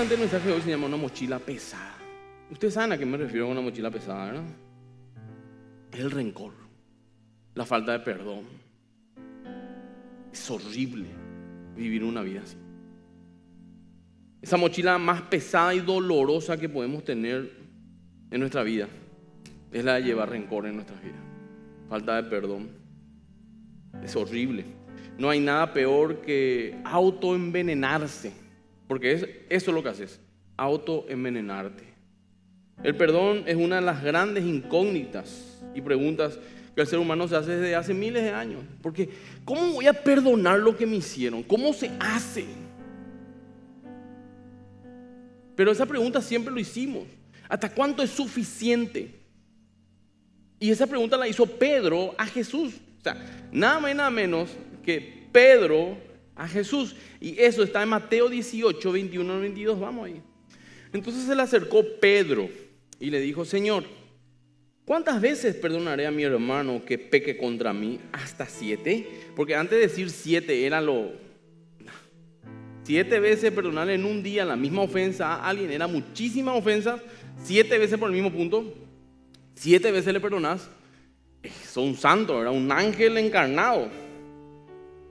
Básicamente el mensaje de hoy se llama una mochila pesada. Ustedes saben a qué me refiero con una mochila pesada, ¿verdad? El rencor, la falta de perdón. Es horrible vivir una vida así. Esa mochila más pesada y dolorosa que podemos tener en nuestra vida es la de llevar rencor en nuestras vidas. Falta de perdón. Es horrible. No hay nada peor que autoenvenenarse, porque eso es lo que haces, autoenvenenarte. El perdón es una de las grandes incógnitas y preguntas que el ser humano se hace desde hace miles de años. Porque, ¿cómo voy a perdonar lo que me hicieron? ¿Cómo se hace? Pero esa pregunta siempre lo hicimos. ¿Hasta cuánto es suficiente? Y esa pregunta la hizo Pedro a Jesús. O sea, nada más y nada menos que Pedro a Jesús. Y eso está en Mateo 18, 21 al 22. Vamos ahí. Entonces se le acercó Pedro y le dijo: Señor, ¿cuántas veces perdonaré a mi hermano que peque contra mí? ¿Hasta 7? Porque antes de decir 7 era lo... 7 veces perdonarle en un día la misma ofensa a alguien. Era muchísimas ofensas. 7 veces por el mismo punto. 7 veces le perdonás. Es un santo, era un ángel encarnado.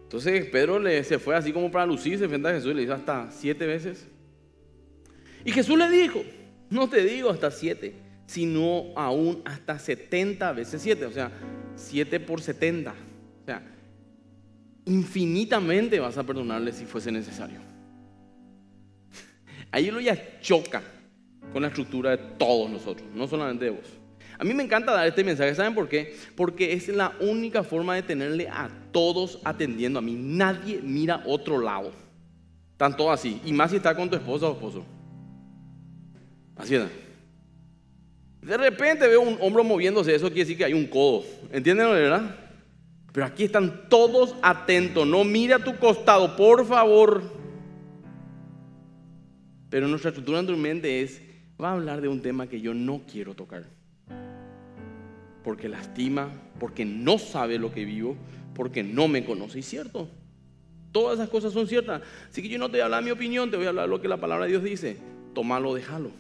Entonces Pedro se fue así como para lucirse frente a Jesús y le dijo: ¿hasta 7 veces? Y Jesús le dijo: no te digo hasta 7, sino aún hasta 70 veces 7, o sea, 7 por 70. O sea, infinitamente vas a perdonarle si fuese necesario. Ahí lo ya choca con la estructura de todos nosotros, no solamente de vos. A mí me encanta dar este mensaje, ¿saben por qué? Porque es la única forma de tenerle a todos atendiendo a mí. Nadie mira otro lado. Están todos así, y más si está con tu esposa o esposo. Así es. De repente veo un hombro moviéndose, eso quiere decir que hay un codo, ¿entienden, verdad? Pero aquí están todos atentos, no mira a tu costado, por favor. Pero nuestra estructura en tu mente es: va a hablar de un tema que yo no quiero tocar, porque lastima, porque no sabe lo que vivo, porque no me conoce. Y cierto, todas esas cosas son ciertas. Así que yo no te voy a hablar mi opinión, te voy a hablar lo que la palabra de Dios dice. Tómalo, déjalo.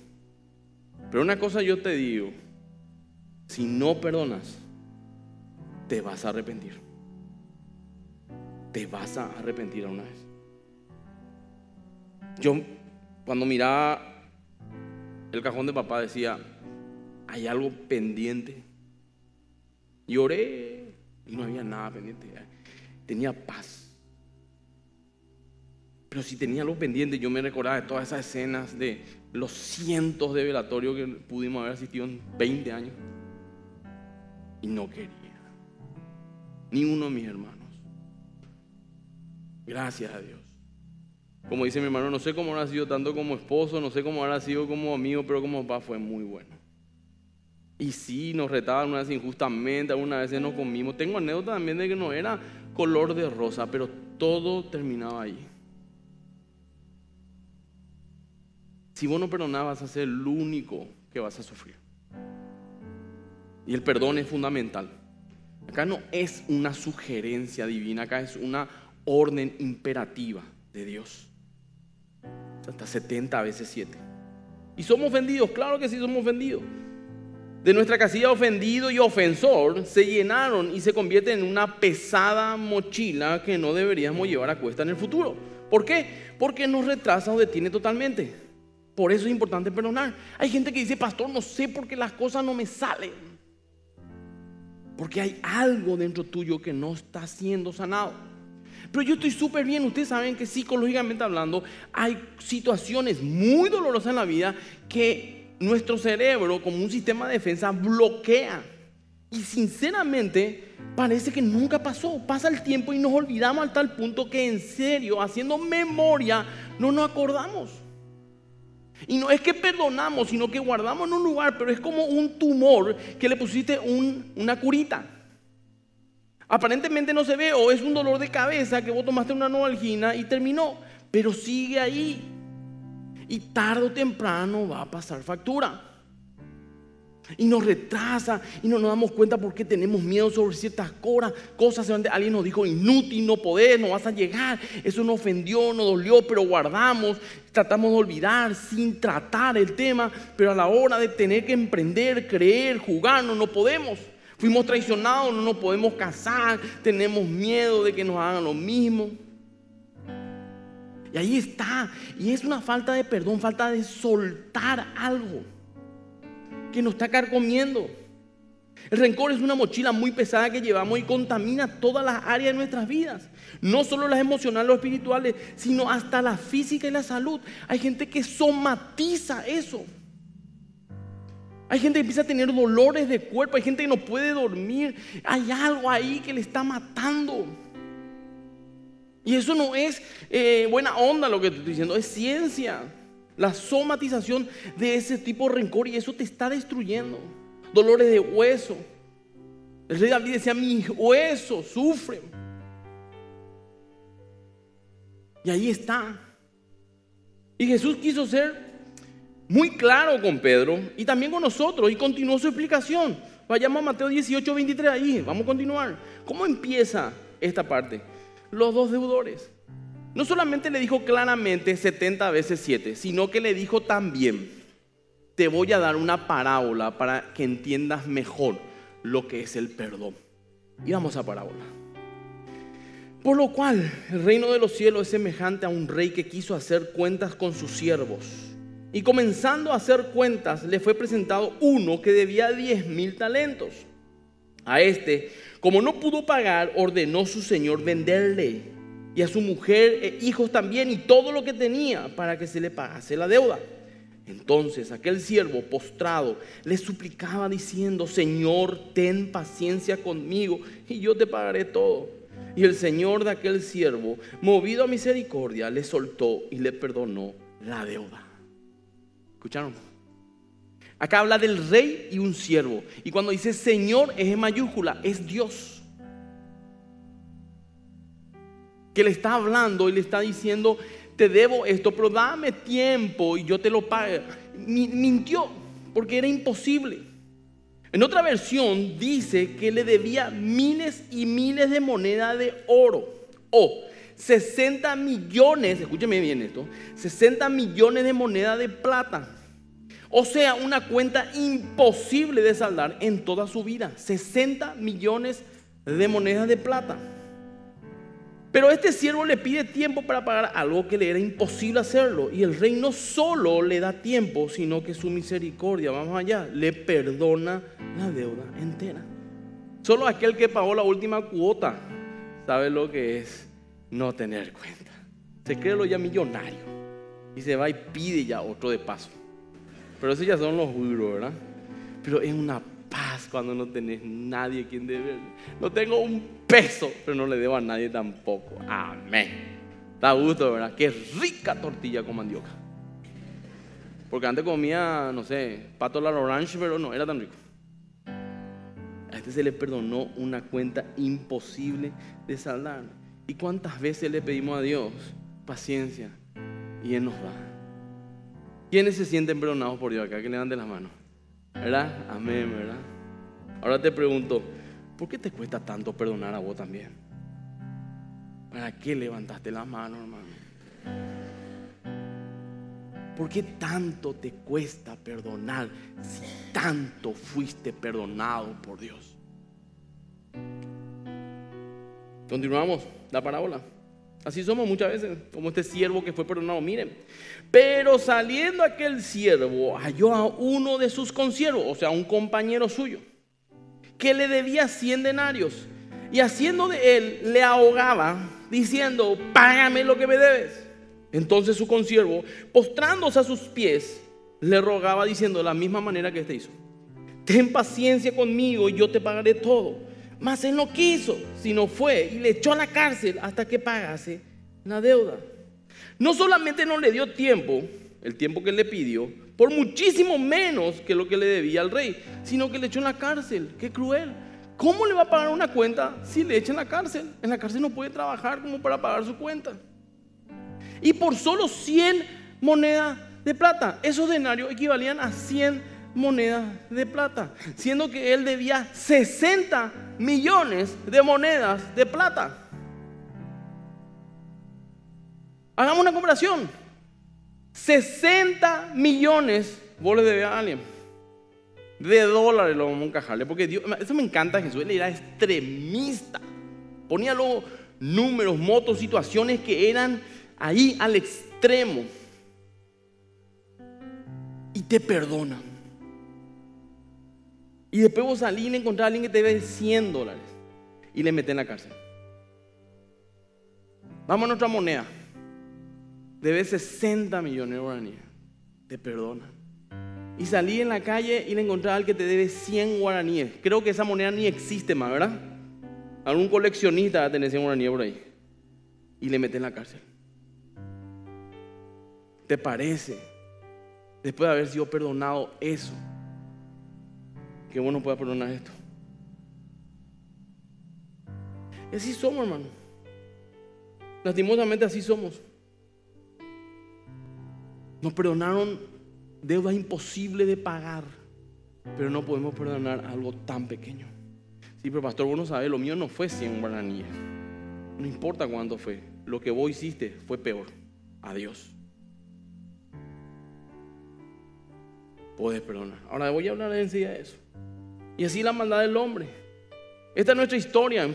Pero una cosa yo te digo: si no perdonas, te vas a arrepentir. Te vas a arrepentir alguna vez. Yo, cuando miraba el cajón de papá, decía: hay algo pendiente. Y oré y no había nada pendiente. Tenía paz. Pero si tenía algo pendiente, yo me recordaba de todas esas escenas, de los cientos de velatorios que pudimos haber asistido en 20 años. Y no quería. Ni uno de mis hermanos. Gracias a Dios. Como dice mi hermano, no sé cómo habrá sido tanto como esposo, no sé cómo habrá sido como amigo, pero como papá fue muy bueno. Y sí, nos retaban una vez injustamente, algunas veces nos comimos. Tengo anécdotas también de que no era color de rosa, pero todo terminaba ahí. Si vos no perdonás, vas a ser el único que vas a sufrir. Y el perdón es fundamental. Acá no es una sugerencia divina, acá es una orden imperativa de Dios. Hasta 70 veces 7. Y somos ofendidos, claro que sí somos ofendidos. De nuestra casilla ofendido y ofensor se llenaron y se convierte en una pesada mochila que no deberíamos llevar a cuesta en el futuro. ¿Por qué? Porque nos retrasa o detiene totalmente. Por eso es importante perdonar. Hay gente que dice: pastor, no sé por qué las cosas no me salen. Porque hay algo dentro tuyo que no está siendo sanado. Pero yo estoy súper bien. Ustedes saben que psicológicamente hablando hay situaciones muy dolorosas en la vida que nuestro cerebro, como un sistema de defensa, bloquea. Y sinceramente parece que nunca pasó. Pasa el tiempo y nos olvidamos al tal punto que, en serio, haciendo memoria, no nos acordamos. Y no es que perdonamos, sino que guardamos en un lugar, pero es como un tumor que le pusiste una curita. Aparentemente no se ve, o es un dolor de cabeza que vos tomaste una Novalgina y terminó, pero sigue ahí. Y tarde o temprano va a pasar factura. y nos retrasa y no nos damos cuenta porque tenemos miedo sobre ciertas cosas. Alguien nos dijo inútil, no podés, no vas a llegar, eso nos ofendió, nos dolió, pero guardamos, tratamos de olvidar sin tratar el tema, pero a la hora de tener que emprender, creer, jugar, no podemos. Fuimos traicionados, no nos podemos casar, tenemos miedo de que nos hagan lo mismo. Y ahí está, y es una falta de perdón, falta de soltar algo que nos está carcomiendo. El rencor es una mochila muy pesada que llevamos y contamina todas las áreas de nuestras vidas, no solo las emocionales o espirituales, sino hasta la física y la salud. Hay gente que somatiza eso. Hay gente que empieza a tener dolores de cuerpo, hay gente que no puede dormir, hay algo ahí que le está matando. Y eso no es buena onda lo que te estoy diciendo, es ciencia. La somatización de ese tipo de rencor, y eso te está destruyendo. Dolores de hueso. El rey David decía, mis huesos sufren. Y ahí está. Y Jesús quiso ser muy claro con Pedro y también con nosotros, y continuó su explicación. Vayamos a Mateo 18, 23, ahí, vamos a continuar. ¿Cómo empieza esta parte? Los dos deudores. No solamente le dijo claramente 70 veces 7, sino que le dijo también, te voy a dar una parábola para que entiendas mejor lo que es el perdón. Y vamos a parábola. Por lo cual, el reino de los cielos es semejante a un rey que quiso hacer cuentas con sus siervos. Y comenzando a hacer cuentas, le fue presentado uno que debía 10,000 talentos. A este, como no pudo pagar, ordenó su señor venderle, y a su mujer e hijos también, y todo lo que tenía, para que se le pagase la deuda. Entonces aquel siervo postrado le suplicaba diciendo, Señor, ten paciencia conmigo y yo te pagaré todo. Y el señor de aquel siervo, movido a misericordia, le soltó y le perdonó la deuda. ¿Escucharon? Acá habla del rey y un siervo. Y cuando dice Señor es en mayúscula, es Dios. Que le está hablando y le está diciendo, te debo esto, pero dame tiempo y yo te lo pago. Mintió porque era imposible. En otra versión dice que le debía miles y miles de monedas de oro o 60 millones, escúcheme bien esto, 60 millones de moneda de plata. O sea, una cuenta imposible de saldar en toda su vida. 60 millones de monedas de plata. Pero este siervo le pide tiempo para pagar algo que le era imposible hacerlo. Y el rey no solo le da tiempo, sino que su misericordia, vamos allá, le perdona la deuda entera. Solo aquel que pagó la última cuota sabe lo que es no tener cuenta. Se cree lo ya millonario y se va y pide ya otro de paso. Pero esos ya son los duros, ¿verdad? Pero es una paz cuando no tenés nadie quien deber. No tengo un peso, pero no le debo a nadie tampoco. Amén. Da gusto, ¿verdad? Qué rica tortilla con mandioca. Porque antes comía, no sé, pato la orange, pero no era tan rico. A este se le perdonó una cuenta imposible de saldar. ¿Y cuántas veces le pedimos a Dios paciencia y Él nos da? ¿Quiénes se sienten perdonados por Dios acá? Que levanten las manos, ¿verdad? Amén, ¿verdad? Ahora te pregunto, ¿por qué te cuesta tanto perdonar a vos también? ¿Para qué levantaste las manos, hermano? ¿Por qué tanto te cuesta perdonar si tanto fuiste perdonado por Dios? Continuamos la parábola. Así somos muchas veces, como este siervo que fue perdonado. Miren, pero saliendo aquel siervo halló a uno de sus consiervos, o sea, un compañero suyo, que le debía 100 denarios, y haciendo de él le ahogaba diciendo, págame lo que me debes. Entonces su consiervo, postrándose a sus pies, le rogaba diciendo de la misma manera que este hizo, ten paciencia conmigo y yo te pagaré todo. Mas él no quiso, sino fue y le echó a la cárcel hasta que pagase la deuda. No solamente no le dio tiempo, el tiempo que le pidió, por muchísimo menos que lo que le debía al rey, sino que le echó en la cárcel. ¡Qué cruel! ¿Cómo le va a pagar una cuenta si le echa en la cárcel? En la cárcel no puede trabajar como para pagar su cuenta. Y por solo 100 monedas de plata, esos denarios equivalían a 100 monedas de plata, siendo que él debía 60 millones de monedas de plata. Hagamos una comparación. 60 millones vos le debes a alguien. De dólares lo vamos a encajarle, porque Dios, eso me encanta. Jesús, él era extremista. Ponía los números, motos, situaciones que eran ahí al extremo. Y te perdona. Y después vos salís y le encontrás a alguien que te debe 100 dólares y le metés en la cárcel. Vamos a nuestra moneda. Debe 60 millones de guaraníes. Te perdonan. Y salí en la calle y le encontrás al que te debe 100 guaraníes. Creo que esa moneda ni existe más, ¿verdad? Algún coleccionista va a tener 100 guaraníes por ahí. Y le metes en la cárcel. ¿Te parece? Después de haber sido perdonado eso, que vos no puedas perdonar esto. Y así somos, hermano. Lastimosamente así somos. Nos perdonaron deudas imposibles de pagar, pero no podemos perdonar algo tan pequeño. Sí, pero pastor, vos no sabés, lo mío no fue 100 guaraníes. No importa cuánto fue, lo que vos hiciste fue peor. Adiós. Podés perdonar. Ahora voy a hablar enseguida de eso. Y así la maldad del hombre. Esta es nuestra historia.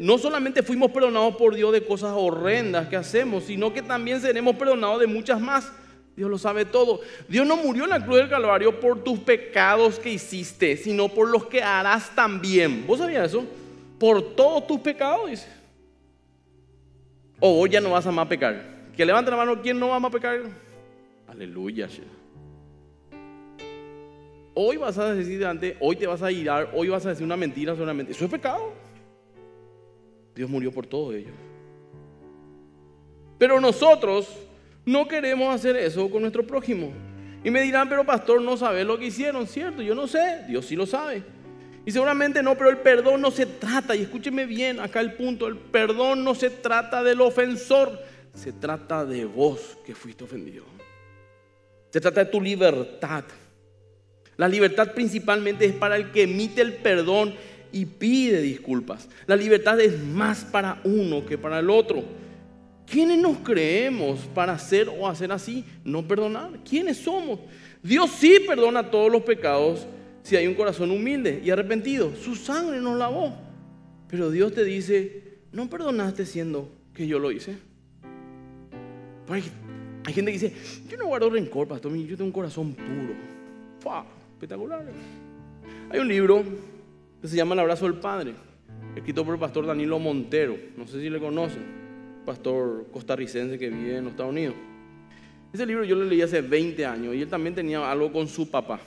No solamente fuimos perdonados por Dios de cosas horrendas que hacemos, sino que también seremos perdonados de muchas más. Dios lo sabe todo. Dios no murió en la cruz del Calvario por tus pecados que hiciste, sino por los que harás también. ¿Vos sabías eso? Por todos tus pecados, dice. O vos ya no vas a más pecar. Que levante la mano, ¿quién no va a más pecar? Aleluya. Hoy vas a decir antes, hoy te vas a irar, hoy vas a decir una mentira solamente. Eso es pecado. Dios murió por todos ellos. Pero nosotros no queremos hacer eso con nuestro prójimo. Y me dirán, pero pastor, no sabes lo que hicieron, ¿cierto? Yo no sé, Dios sí lo sabe. Y seguramente no, pero el perdón no se trata, y escúcheme bien acá el punto, el perdón no se trata del ofensor, se trata de vos que fuiste ofendido. Se trata de tu libertad. La libertad principalmente es para el que emite el perdón y pide disculpas. La libertad es más para uno que para el otro. ¿Quiénes nos creemos para hacer o hacer así? No perdonar. ¿Quiénes somos? Dios sí perdona todos los pecados si hay un corazón humilde y arrepentido. Su sangre nos lavó. Pero Dios te dice, no perdonaste siendo que yo lo hice. Hay gente que dice, yo no guardo rencor, pastor, yo tengo un corazón puro. ¡Fua! Espectacular. Hay un libro que se llama El abrazo del padre, escrito por el pastor Danilo Montero. No sé si le conocen. Pastor costarricense que vive en los Estados Unidos. Ese libro yo lo leí hace 20 años y él también tenía algo con su papá.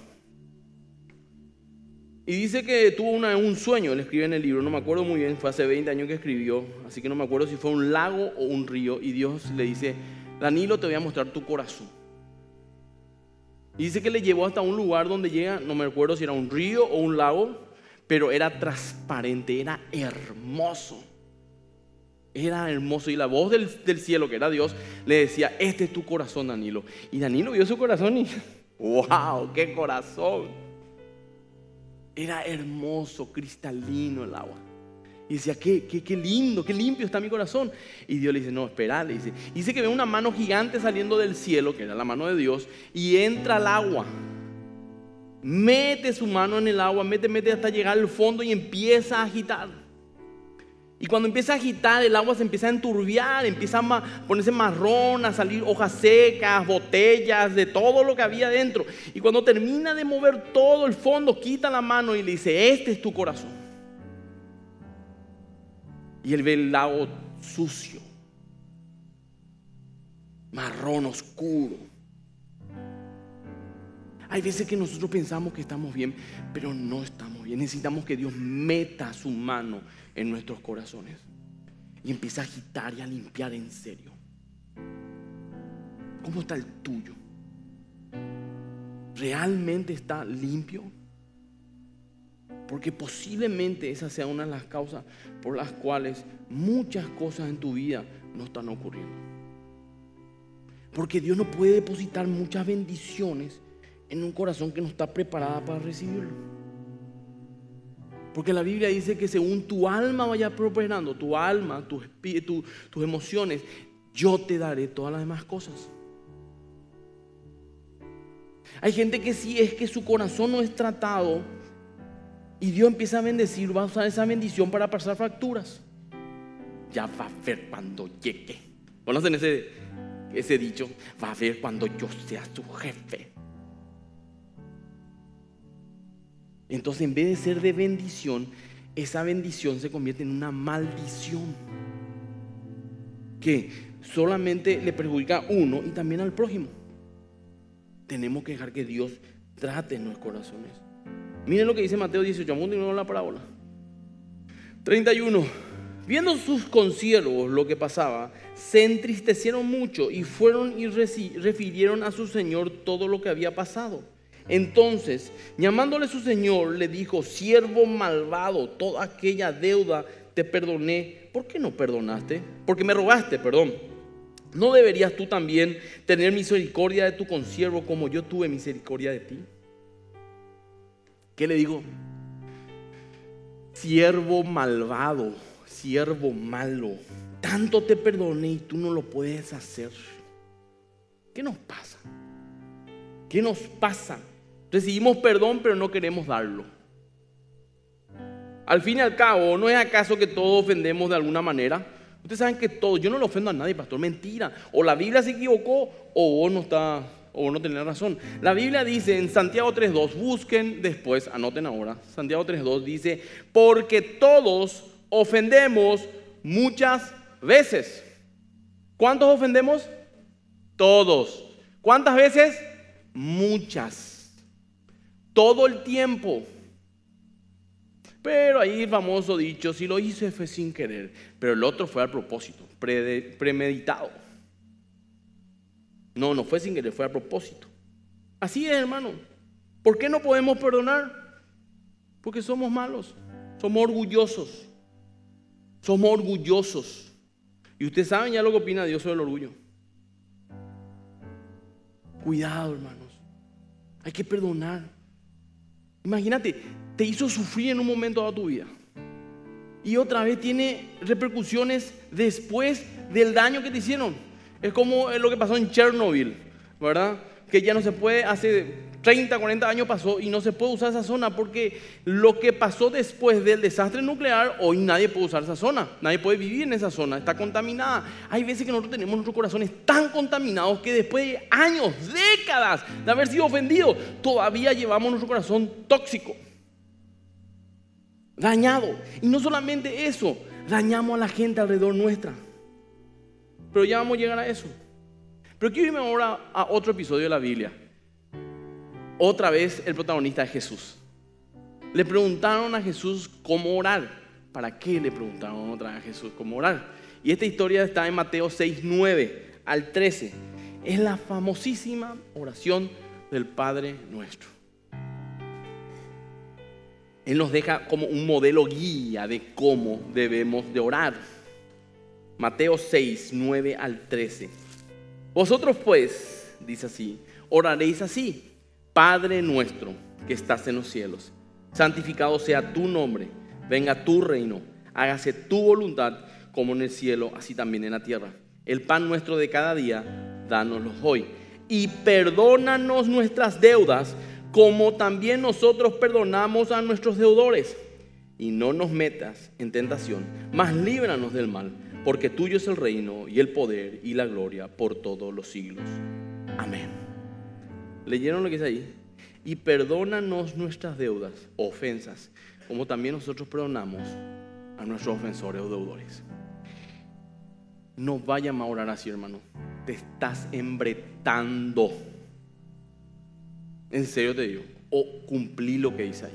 Y dice que tuvo un sueño, él escribe en el libro, no me acuerdo muy bien, fue hace 20 años que escribió, así que no me acuerdo si fue un lago o un río, y Dios le dice, Danilo, te voy a mostrar tu corazón. Y dice que le llevó hasta un lugar donde llega, no me acuerdo si era un río o un lago, pero era transparente, era hermoso. Era hermoso y la voz del cielo, que era Dios, le decía, este es tu corazón, Danilo. Y Danilo vio su corazón y ¡wow! ¡Qué corazón! Era hermoso, cristalino el agua. Y decía, qué lindo, qué limpio está mi corazón. Y Dios le dice, no, espera, le dice. Y dice que ve una mano gigante saliendo del cielo, que era la mano de Dios, y entra al agua. Mete su mano en el agua, mete hasta llegar al fondo y empieza a agitar. Y cuando empieza a agitar, el agua se empieza a enturbiar, empieza a ponerse marrón, a salir hojas secas, botellas, de todo lo que había dentro. Y cuando termina de mover todo el fondo, quita la mano y le dice, este es tu corazón. Y él ve el lago sucio, marrón, oscuro. Hay veces que nosotros pensamos que estamos bien, pero no estamos bien. Necesitamos que Dios meta su mano en nuestros corazones y empiece a agitar y a limpiar en serio. ¿Cómo está el tuyo? ¿Realmente está limpio? Porque posiblemente esa sea una de las causas por las cuales muchas cosas en tu vida no están ocurriendo. Porque Dios no puede depositar muchas bendiciones en un corazón que no está preparada para recibirlo. Porque la Biblia dice que según tu alma vaya prosperando, tu alma, tu espíritu, tus emociones, yo te daré todas las demás cosas. Hay gente que si es que su corazón no es tratado y Dios empieza a bendecir, va a usar esa bendición para pasar facturas. Ya va a ver cuando llegue. ¿Conocen ese dicho? Va a ver cuando yo sea su jefe. Entonces, en vez de ser de bendición, esa bendición se convierte en una maldición que solamente le perjudica a uno y también al prójimo. Tenemos que dejar que Dios trate en nuestros corazones. Miren lo que dice Mateo 18, vamos a continuar la parábola. 31. Viendo sus consiervos lo que pasaba, se entristecieron mucho y fueron y refirieron a su señor todo lo que había pasado. Entonces, llamándole su señor, le dijo: siervo malvado, toda aquella deuda te perdoné. ¿Por qué no perdonaste? Porque me rogaste, perdón. ¿No deberías tú también tener misericordia de tu consiervo como yo tuve misericordia de ti? ¿Qué le digo? Siervo malvado, siervo malo, tanto te perdoné y tú no lo puedes hacer. ¿Qué nos pasa? ¿Qué nos pasa? Recibimos perdón pero no queremos darlo. Al fin y al cabo, ¿no es acaso que todos ofendemos de alguna manera? Ustedes saben que todos, yo no le ofendo a nadie, pastor, mentira. O la Biblia se equivocó o vos no tenés razón. La Biblia dice en Santiago 3.2, busquen después, anoten ahora. Santiago 3.2 dice, porque todos ofendemos muchas veces. ¿Cuántos ofendemos? Todos. ¿Cuántas veces? Muchas. Todo el tiempo. Pero ahí el famoso dicho, si lo hice fue sin querer, pero el otro fue al propósito, premeditado. No fue sin querer, fue a propósito. Así es, hermano. ¿Por qué no podemos perdonar? Porque somos malos, somos orgullosos. Somos orgullosos. Y ustedes saben ya lo que opina Dios sobre el orgullo. Cuidado, hermanos. Hay que perdonar. Imagínate, te hizo sufrir en un momento dado de tu vida y otra vez tiene repercusiones después del daño que te hicieron. Es como lo que pasó en Chernobyl, ¿verdad? Que ya no se puede, hace 30, 40 años pasó y no se puede usar esa zona porque lo que pasó después del desastre nuclear, hoy nadie puede usar esa zona, nadie puede vivir en esa zona, está contaminada. Hay veces que nosotros tenemos nuestros corazones tan contaminados que después de años, décadas de haber sido ofendidos, todavía llevamos nuestro corazón tóxico, dañado. Y no solamente eso, dañamos a la gente alrededor nuestra. Pero ya vamos a llegar a eso. Pero quiero irme ahora a otro episodio de la Biblia. Otra vez el protagonista es Jesús. Le preguntaron a Jesús cómo orar. ¿Para qué le preguntaron otra vez a Jesús cómo orar? Y esta historia está en Mateo 6, 9 al 13. Es la famosísima oración del Padre Nuestro. Él nos deja como un modelo guía de cómo debemos de orar. Mateo 6, 9 al 13. Vosotros pues, dice así, oraréis así: Padre nuestro que estás en los cielos, santificado sea tu nombre, venga tu reino, hágase tu voluntad como en el cielo, así también en la tierra. El pan nuestro de cada día, dánoslo hoy. Y perdónanos nuestras deudas, como también nosotros perdonamos a nuestros deudores. Y no nos metas en tentación, mas líbranos del mal, porque tuyo es el reino y el poder y la gloria por todos los siglos. Amén. ¿Leyeron lo que dice ahí? Y perdónanos nuestras deudas, ofensas, como también nosotros perdonamos a nuestros ofensores o deudores. No vayas a orar así, hermano. Te estás embretando. En serio te digo, cumplí lo que dice ahí.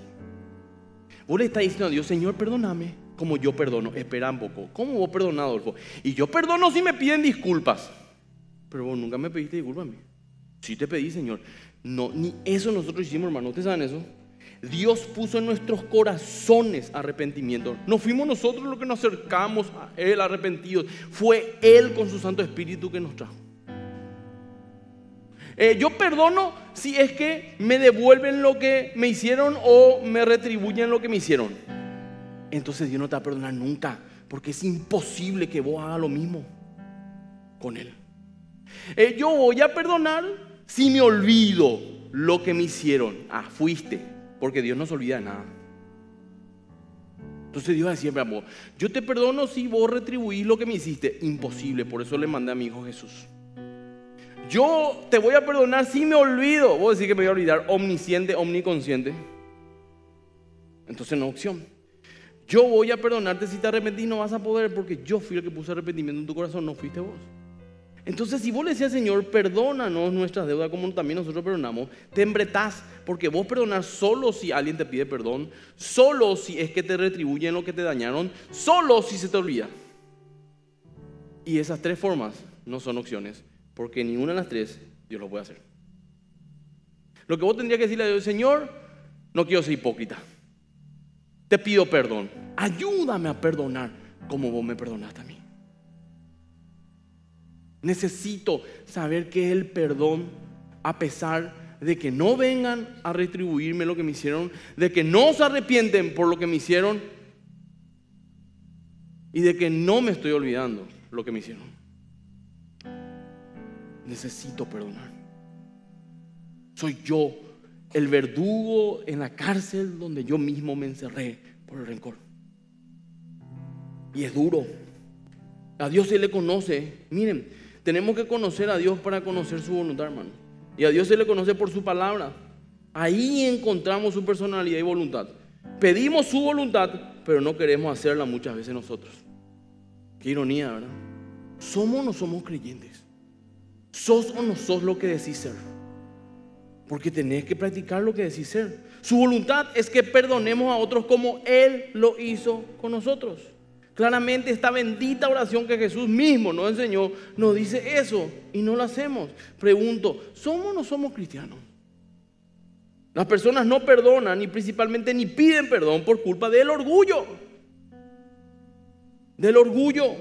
Vos le estás diciendo a Dios, Señor, perdóname, como yo perdono. Espera un poco, ¿cómo vos perdonás, Adolfo? Y yo perdono si me piden disculpas. Pero vos nunca me pediste disculpas a mí. Sí te pedí, Señor. No, ni eso nosotros hicimos, hermano. ¿Ustedes saben eso? Dios puso en nuestros corazones arrepentimiento. No fuimos nosotros los que nos acercamos a Él arrepentidos. Fue Él con su Santo Espíritu que nos trajo. Yo perdono si es que me devuelven lo que me hicieron o me retribuyen lo que me hicieron. Entonces Dios no te va a perdonar nunca, porque es imposible que vos hagas lo mismo con Él. Yo voy a perdonar si me olvido lo que me hicieron. Ah, fuiste, porque Dios no se olvida de nada. Entonces Dios decía, amor, yo te perdono si vos retribuís lo que me hiciste. Imposible, por eso le mandé a mi hijo Jesús. Yo te voy a perdonar si me olvido. Vos decís que me voy a olvidar, omnisciente, omniconsciente. Entonces no opción. Yo voy a perdonarte si te arrepentís, no vas a poder, porque yo fui el que puse arrepentimiento en tu corazón, no fuiste vos. Entonces si vos le decías, Señor, perdónanos nuestras deudas como también nosotros perdonamos, te embretás, porque vos perdonás solo si alguien te pide perdón, solo si es que te retribuyen lo que te dañaron, solo si se te olvida. Y esas tres formas no son opciones, porque ninguna de las tres Dios lo puede hacer. Lo que vos tendrías que decirle a Dios, Señor, no quiero ser hipócrita, te pido perdón, ayúdame a perdonar como vos me perdonaste a mí. Necesito saber qué es el perdón, a pesar de que no vengan a retribuirme lo que me hicieron, de que no se arrepienten por lo que me hicieron y de que no me estoy olvidando lo que me hicieron. Necesito perdonar. Soy yo el verdugo en la cárcel donde yo mismo me encerré por el rencor. Y es duro. A Dios se le conoce. Miren, tenemos que conocer a Dios para conocer su voluntad, hermano. Y a Dios se le conoce por su palabra. Ahí encontramos su personalidad y voluntad. Pedimos su voluntad, pero no queremos hacerla muchas veces nosotros. Qué ironía, ¿verdad? ¿Somos o no somos creyentes? ¿Sos o no sos lo que decís ser? Porque tenés que practicar lo que decís ser. Su voluntad es que perdonemos a otros como Él lo hizo con nosotros. Claramente esta bendita oración que Jesús mismo nos enseñó nos dice eso y no lo hacemos. Pregunto, ¿somos o no somos cristianos? Las personas no perdonan y principalmente ni piden perdón por culpa del orgullo. Del orgullo.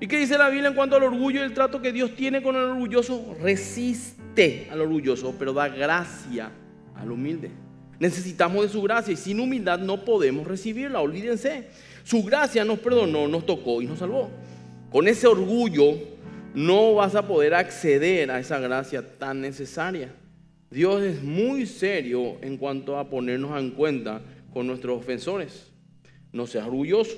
¿Y qué dice la Biblia en cuanto al orgullo y el trato que Dios tiene con el orgulloso? Resiste al orgulloso, pero da gracia al humilde. Necesitamos de su gracia y sin humildad no podemos recibirla, olvídense. Su gracia nos perdonó, nos tocó y nos salvó. Con ese orgullo no vas a poder acceder a esa gracia tan necesaria. Dios es muy serio en cuanto a ponernos en cuenta con nuestros ofensores. No seas orgulloso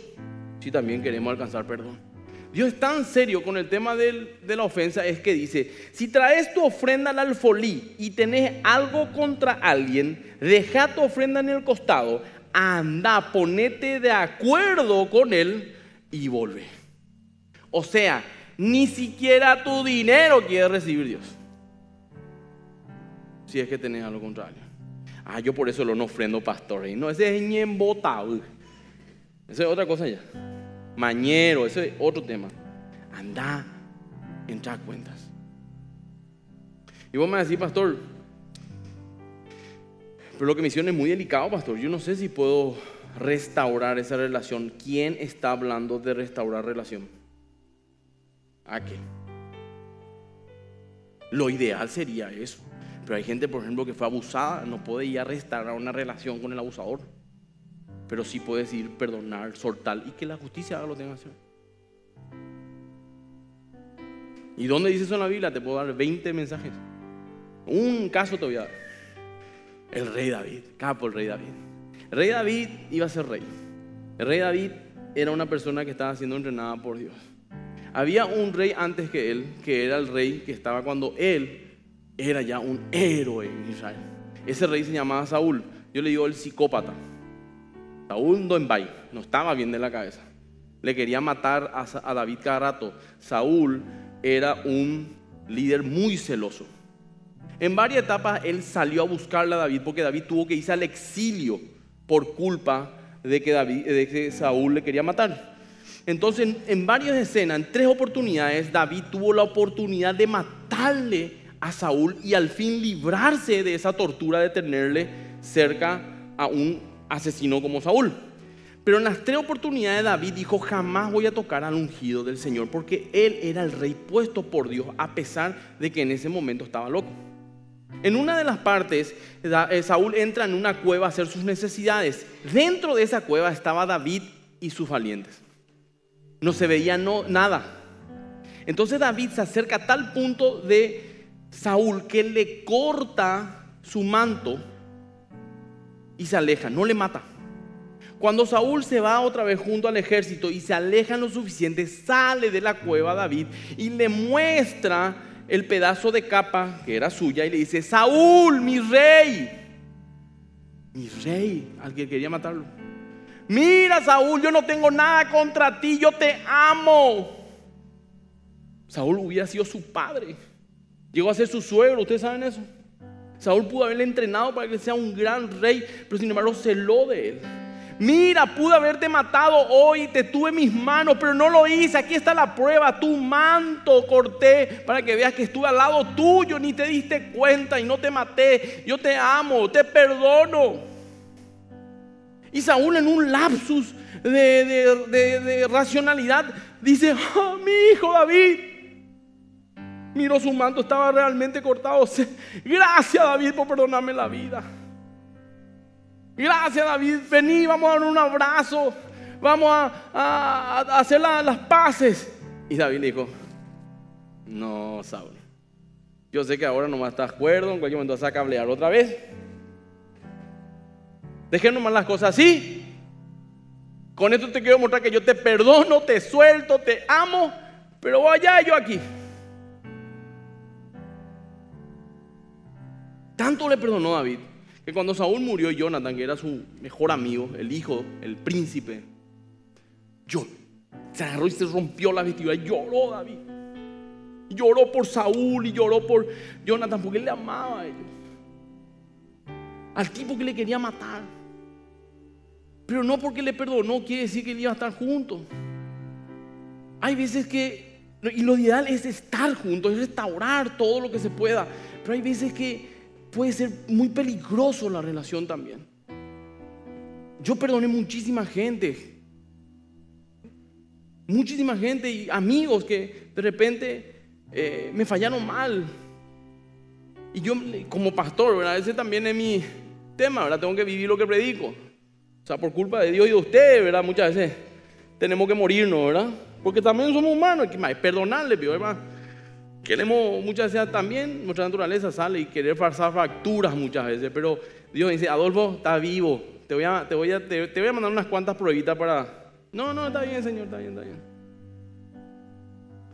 si también queremos alcanzar perdón. Dios es tan serio con el tema de la ofensa, es que dice, si traes tu ofrenda al alfolí y tenés algo contra alguien, deja tu ofrenda en el costado, anda, ponete de acuerdo con él y vuelve. O sea, ni siquiera tu dinero quiere recibir Dios. Si es que tenés algo contra alguien. Ah, yo por eso lo no ofrendo, pastor. No, ese es ñembotado. Eso es otra cosa ya. Mañero, ese es otro tema. Anda, entra a cuentas. Y vos me decís, pastor, pero lo que me hicieron es muy delicado, pastor. Yo no sé si puedo restaurar esa relación. ¿Quién está hablando de restaurar relación? ¿A qué? Lo ideal sería eso. Pero hay gente, por ejemplo, que fue abusada. No puede ir a restaurar una relación con el abusador. Pero sí puede decidir perdonar, soltar y que la justicia haga lo que tenga que hacer. ¿Y dónde dice eso en la Biblia? Te puedo dar 20 mensajes. Un caso te voy a dar. El rey David, capo el rey David. El rey David iba a ser rey. El rey David era una persona que estaba siendo entrenada por Dios. Había un rey antes que él, que era el rey que estaba cuando él era ya un héroe en Israel. Ese rey se llamaba Saúl. Yo le digo el psicópata. Saúl Doembay, no estaba bien de la cabeza. Le quería matar a David cada rato. Saúl era un líder muy celoso. En varias etapas él salió a buscarle a David porque David tuvo que irse al exilio por culpa de que Saúl le quería matar. Entonces en varias escenas, en tres oportunidades, David tuvo la oportunidad de matarle a Saúl y al fin librarse de esa tortura de tenerle cerca a un asesino como Saúl. Pero en las tres oportunidades David dijo: jamás voy a tocar al ungido del Señor, porque él era el rey puesto por Dios, a pesar de que en ese momento estaba loco. En una de las partes, Saúl entra en una cueva a hacer sus necesidades. Dentro de esa cueva estaba David y sus valientes. No se veía nada. Entonces David se acerca a tal punto de Saúl que le corta su manto y se aleja, no le mata. Cuando Saúl se va otra vez junto al ejército y se alejan lo suficiente, sale de la cueva David y le muestra el pedazo de capa que era suya y le dice: Saúl, mi rey, al que quería matarlo. Mira, Saúl, yo no tengo nada contra ti, yo te amo. Saúl hubiera sido su padre, llegó a ser su suegro, ¿ustedes saben eso? Saúl pudo haberle entrenado para que sea un gran rey, pero sin embargo celó de él. Mira, pude haberte matado hoy, te tuve en mis manos, pero no lo hice. Aquí está la prueba, tu manto corté para que veas que estuve al lado tuyo, ni te diste cuenta y no te maté. Yo te amo, te perdono. Y Saúl, en un lapsus de racionalidad, dice: oh, mi hijo David. Miró su manto, estaba realmente cortado. Gracias, David, por perdonarme la vida. Gracias, David, vení, vamos a dar un abrazo, vamos a hacer las paces. Y David le dijo: no, Saúl, yo sé que ahora no vas a estar de acuerdo, en cualquier momento vas a cablear otra vez. Dejé nomás las cosas así. Con esto te quiero mostrar que yo te perdono, te suelto, te amo, pero voy allá y yo aquí. Tanto le perdonó David que cuando Saúl murió, Jonathan, que era su mejor amigo, el hijo, el príncipe, lloró. Se agarró y se rompió la vestidura. Lloró David. Lloró por Saúl y lloró por Jonathan, porque él le amaba a ellos. Al tipo que le quería matar. Pero no porque le perdonó quiere decir que él iba a estar juntos. Hay veces que, y lo ideal es estar juntos, es restaurar todo lo que se pueda. Pero hay veces que puede ser muy peligroso la relación también. Yo perdoné muchísima gente y amigos que de repente me fallaron mal. Y yo como pastor, ¿verdad? Ese también es mi tema, ¿verdad? Tengo que vivir lo que predico. O sea, por culpa de Dios y de ustedes, ¿verdad? Muchas veces tenemos que morirnos, ¿verdad? Porque también somos humanos, que más perdonarle, pido, hermano. Queremos muchas veces también, nuestra naturaleza sale y querer forzar fracturas muchas veces, pero Dios dice: Adolfo, está vivo, te voy a mandar unas cuantas pruebitas para... No, está bien, Señor, está bien.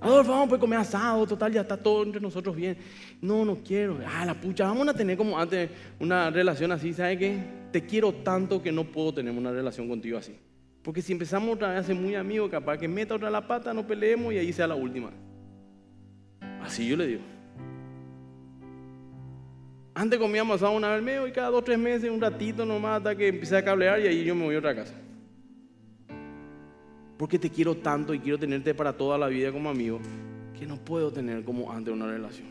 Adolfo, vamos pues comer asado, total, ya está todo entre nosotros bien. No quiero, la pucha, vamos a tener como antes una relación así, ¿sabes qué? Te quiero tanto que no puedo tener una relación contigo así. Porque si empezamos otra vez a ser muy amigos, capaz que meta otra la pata, no peleemos y ahí sea la última. Así yo le digo. Antes comíamos asado una vez al mes y cada 2 o 3 meses, un ratito nomás, hasta que empecé a cablear y ahí yo me voy a otra casa. Porque te quiero tanto y quiero tenerte para toda la vida como amigo, que no puedo tener como antes una relación.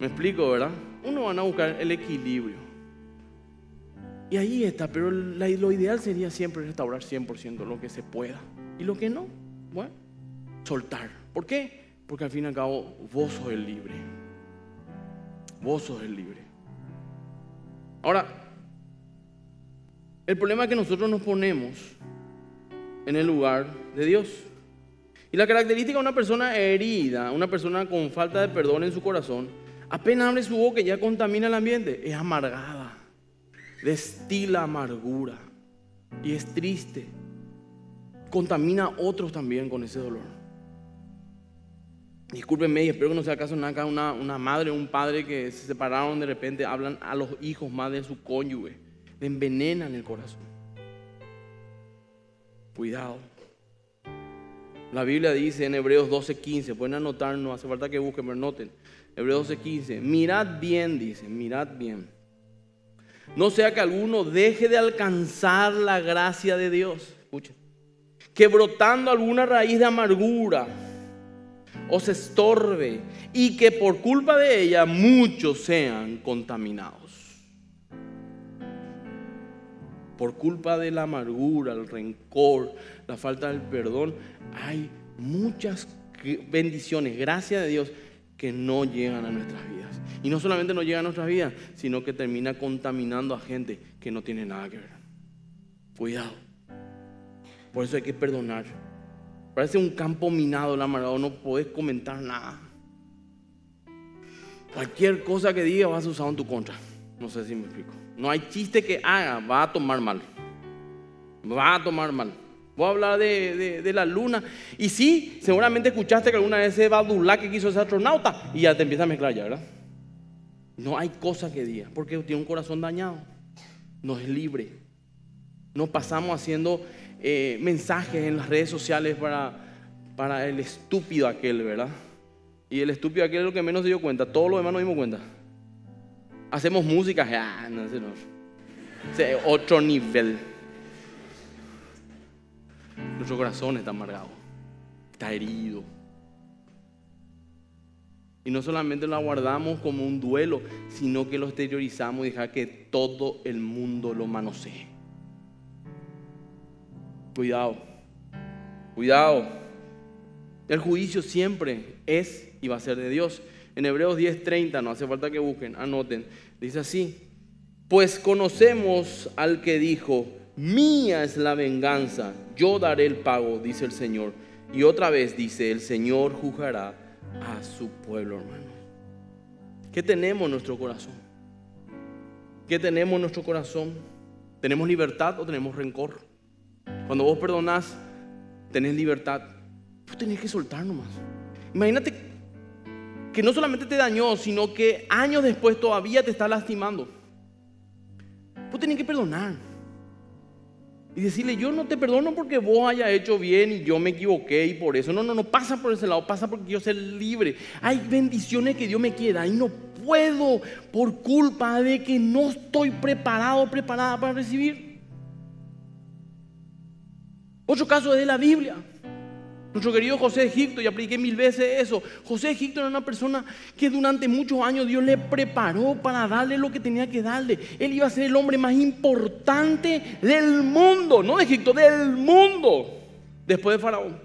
¿Me explico, verdad? Uno van a buscar el equilibrio. Y ahí está, pero lo ideal sería siempre restaurar 100% lo que se pueda. Y lo que no, bueno, soltar. ¿Por qué? Porque al fin y al cabo vos sos el libre. Vos sos el libre. Ahora, el problema es que nosotros nos ponemos en el lugar de Dios. Y la característica de una persona herida, una persona con falta de perdón en su corazón, apenas abre su boca y ya contamina el ambiente. Es amargada, destila amargura y es triste. Contamina a otros también con ese dolor. Discúlpenme y espero que no sea caso nada, una madre o un padre que se separaron de repente hablan a los hijos más de su cónyuge, le envenenan el corazón. Cuidado. La Biblia dice en Hebreos 12:15, pueden anotar, no hace falta que busquen, pero noten. Hebreos 12:15, mirad bien, dice, mirad bien. No sea que alguno deje de alcanzar la gracia de Dios. Escuchen. Que brotando alguna raíz de amargura os estorbe y que por culpa de ella muchos sean contaminados. por culpa de la amargura, el rencor, la falta del perdón, hay muchas bendiciones, gracias a Dios, que no llegan a nuestras vidas. Y no solamente no llegan a nuestras vidas, sino que termina contaminando a gente que no tiene nada que ver. Cuidado. Por eso hay que perdonar. Parece un campo minado el amargado, no podés comentar nada. Cualquier cosa que diga vas a usar en tu contra. No sé si me explico. No hay chiste que haga, va a tomar mal. Va a tomar mal. Voy a hablar de la luna. Y sí, seguramente escuchaste que alguna vez ese badulá que quiso ese astronauta, y ya te empieza a mezclar ya, ¿verdad? No hay cosa que diga, porque tiene un corazón dañado. No es libre. Nos pasamos haciendo mensajes en las redes sociales para el estúpido aquel, ¿verdad? Y el estúpido aquel es lo que menos se dio cuenta. Todos los demás nos dimos cuenta. Hacemos música. No sé, no. O sea, otro nivel. Nuestro corazón está amargado, está herido. Y no solamente lo guardamos como un duelo, sino que lo exteriorizamos y dejar que todo el mundo lo manosee. Cuidado, cuidado. El juicio siempre es y va a ser de Dios. En Hebreos 10:30, no hace falta que busquen, anoten. Dice así: pues conocemos al que dijo, mía es la venganza, yo daré el pago, dice el Señor. Y otra vez dice, el Señor juzgará a su pueblo, hermano. ¿Qué tenemos en nuestro corazón? ¿Qué tenemos en nuestro corazón? ¿Tenemos libertad o tenemos rencor? Cuando vos perdonás, tenés libertad. Vos tenés que soltar nomás. Imagínate que no solamente te dañó, sino que años después todavía te está lastimando. Vos tenés que perdonar. Y decirle, yo no te perdono porque vos hayas hecho bien y yo me equivoqué y por eso. No pasa por ese lado, pasa porque quiero ser libre. Hay bendiciones que Dios me quiere dar y no puedo por culpa de que no estoy preparado, preparada para recibir. Otro caso es de la Biblia. Nuestro querido José de Egipto, ya apliqué 1000 veces eso. José de Egipto era una persona que durante muchos años Dios le preparó para darle lo que tenía que darle. Él iba a ser el hombre más importante del mundo, no de Egipto, del mundo, después de Faraón.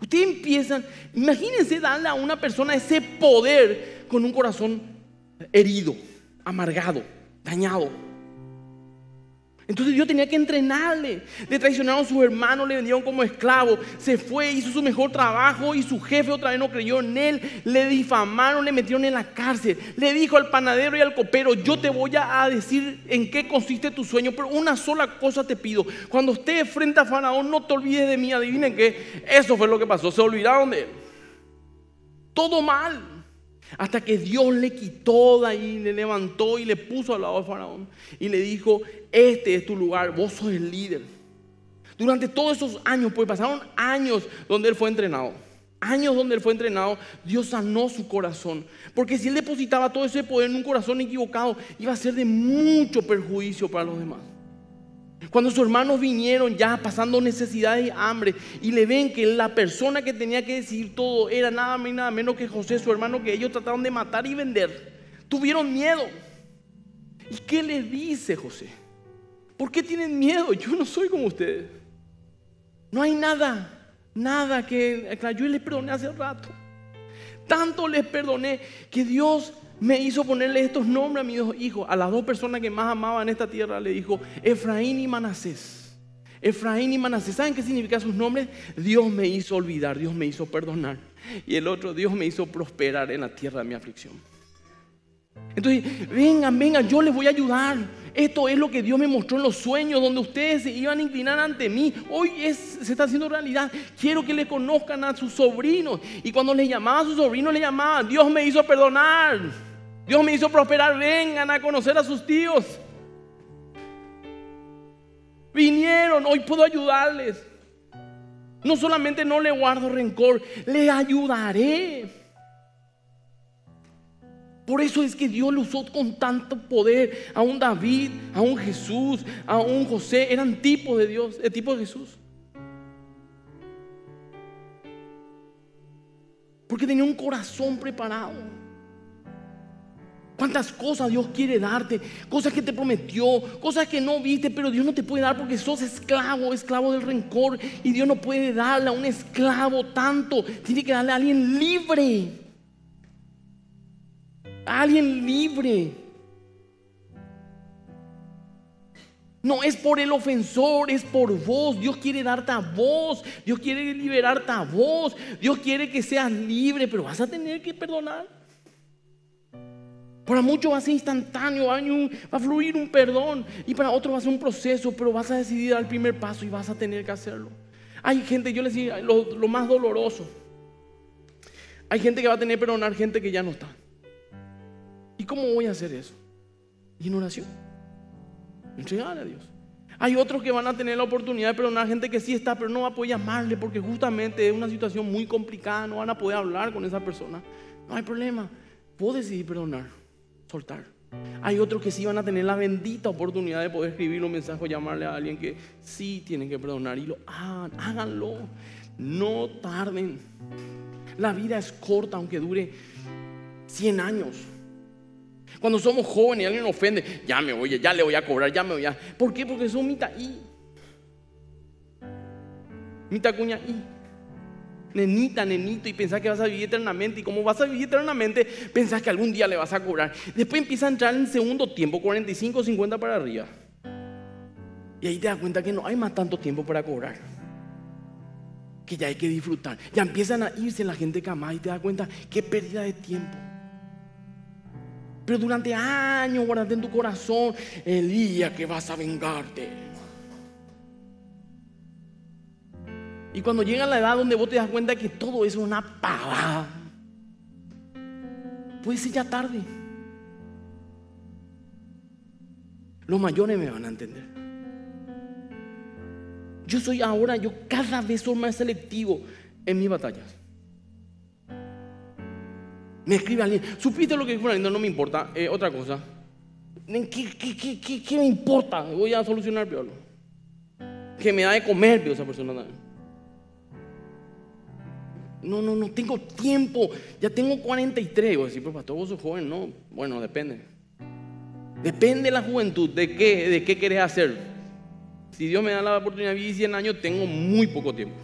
Ustedes empiezan, imagínense darle a una persona ese poder con un corazón herido, amargado, dañado. Entonces Dios tenía que entrenarle. Le traicionaron a sus hermanos, le vendieron como esclavo. Se fue, hizo su mejor trabajo y su jefe otra vez no creyó en él. Le difamaron, le metieron en la cárcel. Le dijo al panadero y al copero, yo te voy a decir en qué consiste tu sueño, pero una sola cosa te pido. Cuando estés frente a Faraón, no te olvides de mí. Adivinen qué, eso fue lo que pasó. Se olvidaron de él. Todo mal. Hasta que Dios le quitó de ahí, le levantó y le puso al lado de Faraón. Y le dijo, este es tu lugar, vos sos el líder. Durante todos esos años, pues pasaron años donde él fue entrenado. Años donde él fue entrenado, Dios sanó su corazón. Porque si él depositaba todo ese poder en un corazón equivocado, iba a ser de mucho perjuicio para los demás. Cuando sus hermanos vinieron ya pasando necesidades y hambre y le ven que la persona que tenía que decidir todo era nada menos que José, su hermano, que ellos trataron de matar y vender, tuvieron miedo. ¿Y qué les dice José? ¿Por qué tienen miedo? Yo no soy como ustedes. No hay nada que... Claro, yo les perdoné hace rato. Tanto les perdoné que Dios me hizo ponerle estos nombres a mis dos hijos. A las dos personas que más amaba en esta tierra le dijo Efraín y Manasés. Efraín y Manasés. ¿Saben qué significan sus nombres? Dios me hizo olvidar, Dios me hizo perdonar. Y el otro, Dios me hizo prosperar en la tierra de mi aflicción. Entonces, vengan, yo les voy a ayudar. Esto es lo que Dios me mostró en los sueños, donde ustedes se iban a inclinar ante mí. Hoy se está haciendo realidad. Quiero que le conozcan a sus sobrinos. Y cuando les llamaba a sus sobrinos, les llamaba, Dios me hizo perdonar, Dios me hizo prosperar. Vengan a conocer a sus tíos. Vinieron, hoy puedo ayudarles. No solamente no le guardo rencor, les ayudaré. Por eso es que Dios lo usó con tanto poder. A un David, a un Jesús, a un José, eran tipos de Dios, tipos de Jesús. Porque tenía un corazón preparado. Cuántas cosas Dios quiere darte, cosas que te prometió, cosas que no viste, pero Dios no te puede dar porque sos esclavo, esclavo del rencor, y Dios no puede darle a un esclavo tanto, tiene que darle a alguien libre, a alguien libre. No es por el ofensor, es por vos. Dios quiere darte a vos, Dios quiere liberarte a vos, Dios quiere que seas libre, pero vas a tener que perdonar. Para muchos va a ser instantáneo, va a fluir un perdón, y para otros va a ser un proceso, pero vas a decidir dar el primer paso y vas a tener que hacerlo. Hay gente, yo les digo, lo más doloroso, hay gente que va a tener que perdonar gente que ya no está. ¿Y cómo voy a hacer eso? Y en oración, entregarle a Dios. Hay otros que van a tener la oportunidad de perdonar gente que sí está, pero no va a poder llamarle porque justamente es una situación muy complicada, no van a poder hablar con esa persona. No hay problema, vos decidís perdonar, soltar. Hay otros que sí van a tener la bendita oportunidad de poder escribir un mensaje o llamarle a alguien que sí tienen que perdonar, y lo hagan, háganlo, no tarden. La vida es corta, aunque dure 100 años. Cuando somos jóvenes y alguien nos ofende, ya le voy a cobrar, ya me voy a... ¿Por qué? Porque son mitad cuña. Nenito, y pensás que vas a vivir eternamente, y como vas a vivir eternamente pensás que algún día le vas a cobrar. Después empieza a entrar en segundo tiempo, 45, 50 para arriba, y ahí te das cuenta que no hay más tanto tiempo para cobrar, que ya hay que disfrutar. Ya empiezan a irse la gente que amás, y te das cuenta qué pérdida de tiempo. Pero durante años guardaste en tu corazón el día que vas a vengarte. Y cuando llega la edad donde vos te das cuenta que todo eso es una pavada, puede ser ya tarde. Los mayores me van a entender. Yo cada vez soy más selectivo en mis batallas. Me escribe alguien, ¿supiste lo que dijo alguien? No me importa, otra cosa. ¿Qué me importa? Voy a solucionar, peor. Que me da de comer, peor, esa persona también. No tengo tiempo, ya tengo 43. Y vos decís, pero pastor, vos sos joven. No, bueno, depende de la juventud, de qué querés hacer. Si Dios me da la oportunidad de vivir 100 años, tengo muy poco tiempo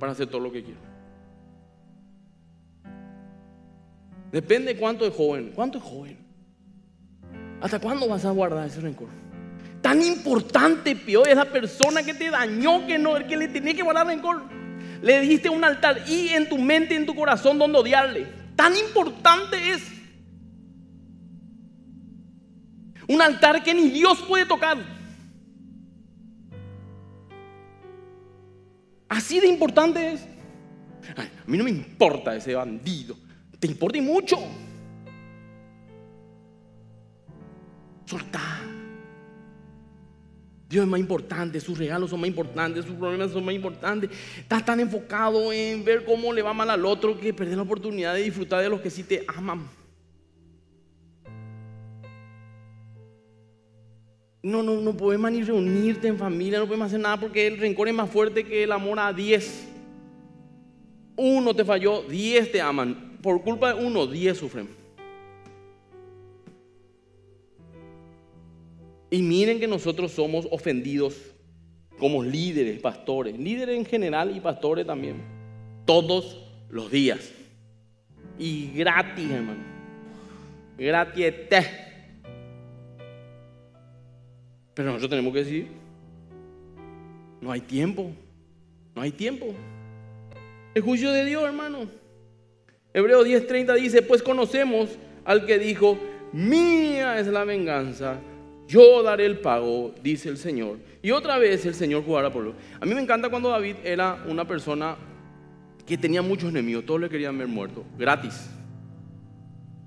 para hacer todo lo que quiero. Depende de cuánto es joven, hasta cuándo vas a guardar ese rencor. Tan importante, pío, esa persona que te dañó, que le tenés que guardar rencor. Le diste un altar y en tu mente, en tu corazón, donde odiarle. Tan importante es. Un altar que ni Dios puede tocar. Así de importante es. Ay, a mí no me importa ese bandido. Te importa y mucho. Soltá. Dios es más importante, sus regalos son más importantes, sus problemas son más importantes. Estás tan enfocado en ver cómo le va mal al otro que perdés la oportunidad de disfrutar de los que sí te aman. No podés más ni reunirte en familia, no podés más hacer nada porque el rencor es más fuerte que el amor a 10. 1 te falló, 10 te aman. Por culpa de 1, 10 sufren. Y miren que nosotros somos ofendidos como líderes, pastores, líderes en general y pastores también, todos los días. Y gratis, hermano. Gratis. Pero nosotros tenemos que decir, no hay tiempo. El juicio de Dios, hermano. Hebreos 10:30 dice, pues conocemos al que dijo, mía es la venganza, yo daré el pago, dice el Señor. Y otra vez el Señor jugará por él. A mí me encanta cuando David era una persona que tenía muchos enemigos, todos le querían ver muerto, gratis.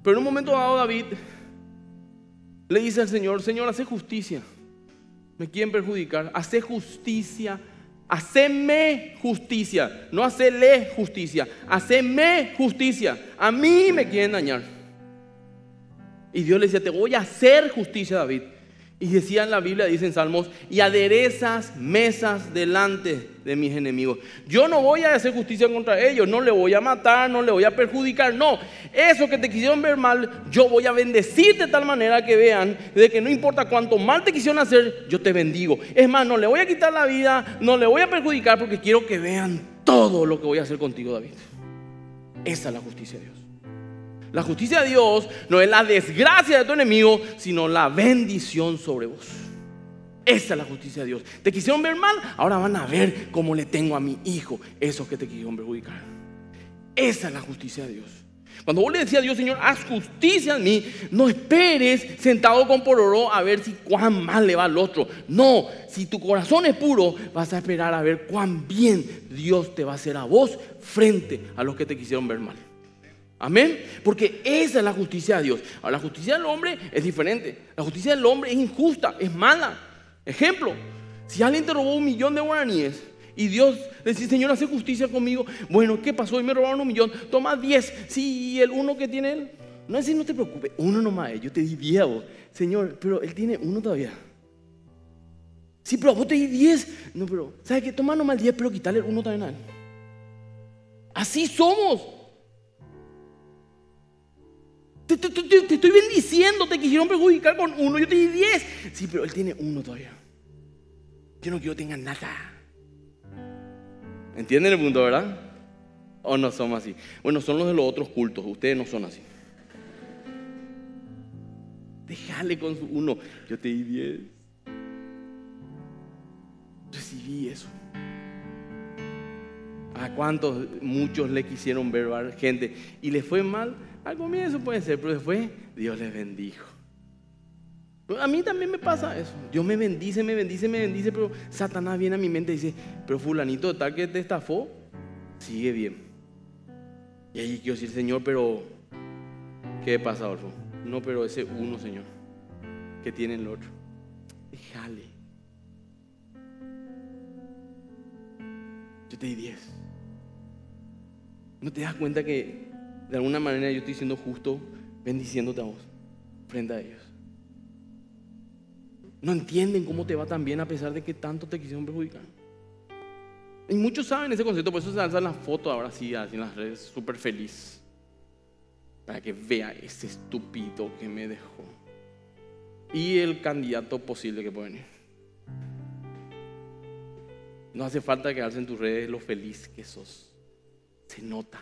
Pero en un momento dado David le dice al Señor, Señor, haz justicia, me quieren perjudicar, haceme justicia, no hacele justicia, haceme justicia, a mí me quieren dañar. Y Dios le decía, te voy a hacer justicia, David. Y decía en la Biblia, dice en Salmos, y aderezas mesas delante de mis enemigos. Yo no voy a hacer justicia contra ellos, no le voy a matar, no le voy a perjudicar, no. Eso que te quisieron ver mal, yo voy a bendecir de tal manera que vean de que no importa cuánto mal te quisieron hacer, yo te bendigo. Es más, no le voy a quitar la vida, no le voy a perjudicar porque quiero que vean todo lo que voy a hacer contigo, David. Esa es la justicia de Dios. La justicia de Dios no es la desgracia de tu enemigo, sino la bendición sobre vos. Esa es la justicia de Dios. Te quisieron ver mal, ahora van a ver cómo le tengo a mi hijo esos que te quisieron perjudicar. Esa es la justicia de Dios. Cuando vos le decías a Dios, Señor, haz justicia en mí, no esperes sentado con pororó a ver si cuán mal le va al otro. No, si tu corazón es puro, vas a esperar a ver cuán bien Dios te va a hacer a vos frente a los que te quisieron ver mal. Amén, porque esa es la justicia de Dios. Ahora, la justicia del hombre es diferente. La justicia del hombre es injusta, es mala. Ejemplo, si alguien te robó 1.000.000 de guaraníes y Dios le dice, Señor, haz justicia conmigo. Bueno, ¿qué pasó? Y me robaron 1.000.000. Toma 10. Sí, ¿y el uno que tiene él? No es decir, no te preocupes, uno nomás es. Yo te di 10 a vos. Señor, pero él tiene uno todavía. Sí, pero vos te di 10. No, pero, ¿sabes qué? Toma nomás el 10, pero quítale el uno también a él. Así somos. Te estoy bendiciendo, te quisieron perjudicar con uno, yo te di 10. Sí, pero él tiene uno todavía. Yo no quiero que tenga nada. ¿Entienden el punto, verdad? ¿O no somos así? Bueno, son los de los otros cultos, ustedes no son así. Déjale con su uno, yo te di 10. Recibí eso. ¿A cuántos, muchos le quisieron ver gente y les fue mal? Al comienzo puede ser, pero después Dios les bendijo. A mí también me pasa eso. Dios me bendice, pero Satanás viene a mi mente y dice, pero fulanito tal que te estafó, sigue bien. Y ahí quiero decir, Señor, pero ¿qué pasa, Adolfo? No, pero ese uno, Señor, que tiene el otro. Déjale. Yo te di 10. ¿No te das cuenta que de alguna manera yo estoy siendo justo, bendiciéndote a vos frente a ellos? No entienden cómo te va tan bien a pesar de que tanto te quisieron perjudicar. Y muchos saben ese concepto, por eso se lanzan las fotos ahora sí, así en las redes, súper feliz. Para que vea ese estúpido que me dejó. Y el candidato posible que puede venir. No hace falta quedarse en tus redes lo feliz que sos. Se nota.